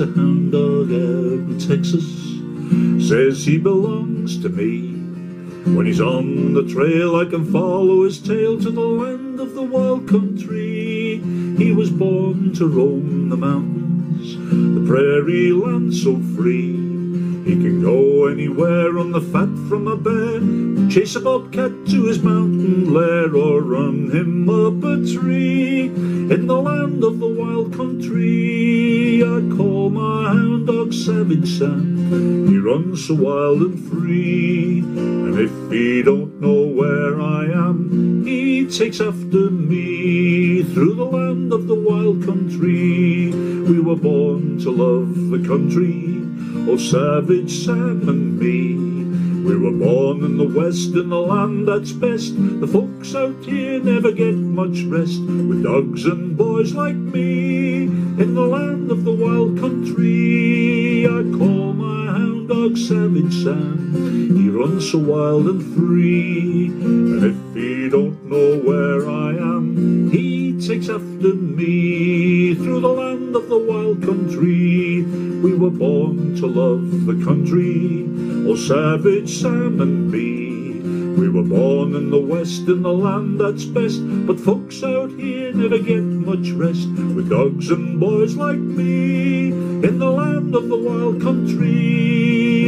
is a hound dog out in Texas. Says he belongs to me. When he's on the trail, I can follow his tail to the land of the wild country. He was born to roam the mountains, the prairie land so free. He can go anywhere on the fat from a bear, chase a bobcat to his mountain lair, or run him up a tree. In the land of the wild country, I call my hound dog Savage Sam. He runs so wild and free, and if he don't know where I am, he takes after me. Through the land of the wild country, we were born to love the country. Oh, Savage Sam and me. We were born in the West, in the land that's best. The folks out here never get much rest, with dogs and boys like me. In the land of the wild country, I call my hound dog Savage Sam. He runs so wild and free, and if he don't know where I am, he takes after me. Through the land of the wild country, we were born to love the country. Oh, Savage Sam and me. We were born in the West, in the land that's best, but folks out here never get much rest, with dogs and boys like me. In the land of the wild country,